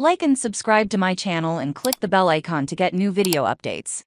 Like and subscribe to my channel and click the bell icon to get new video updates.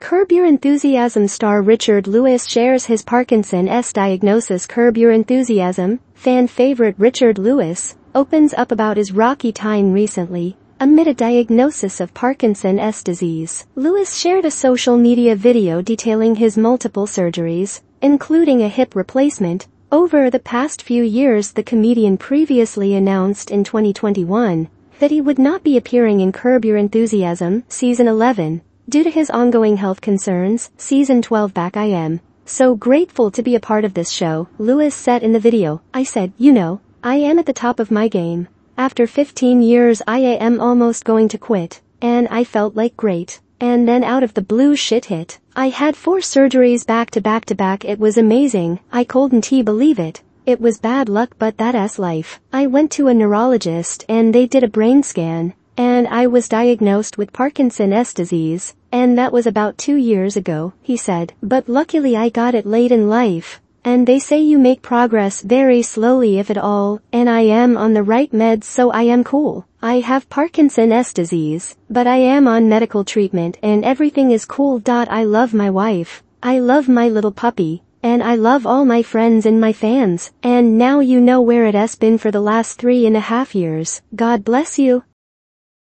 Curb Your Enthusiasm star Richard Lewis shares his Parkinson's diagnosis. Curb Your Enthusiasm fan favorite Richard Lewis opens up about his rocky time recently amid a diagnosis of Parkinson's disease. Lewis shared a social media video detailing his multiple surgeries, including a hip replacement, over the past few years. The comedian previously announced in 2021 that he would not be appearing in Curb Your Enthusiasm Season 11 due to his ongoing health concerns. Season 12 back. "I am so grateful to be a part of this show," Lewis said in the video. "I said, you know, I am at the top of my game. After 15 years I am almost going to quit, and I felt like great. And then out of the blue shit hit. I had 4 surgeries back to back to back. It was amazing. I couldn't believe it. It was bad luck, but that's life." I went to a neurologist and they did a brain scan, and I was diagnosed with Parkinson's disease, and that was about 2 years ago, he said. "But luckily I got it late in life, and they say you make progress very slowly if at all, and I am on the right meds, so I am cool. I have Parkinson's disease, but I am on medical treatment and everything is cool. I love my wife, I love my little puppy, and I love all my friends and my fans, and now you know where it has been for the last 3.5 years. God bless you."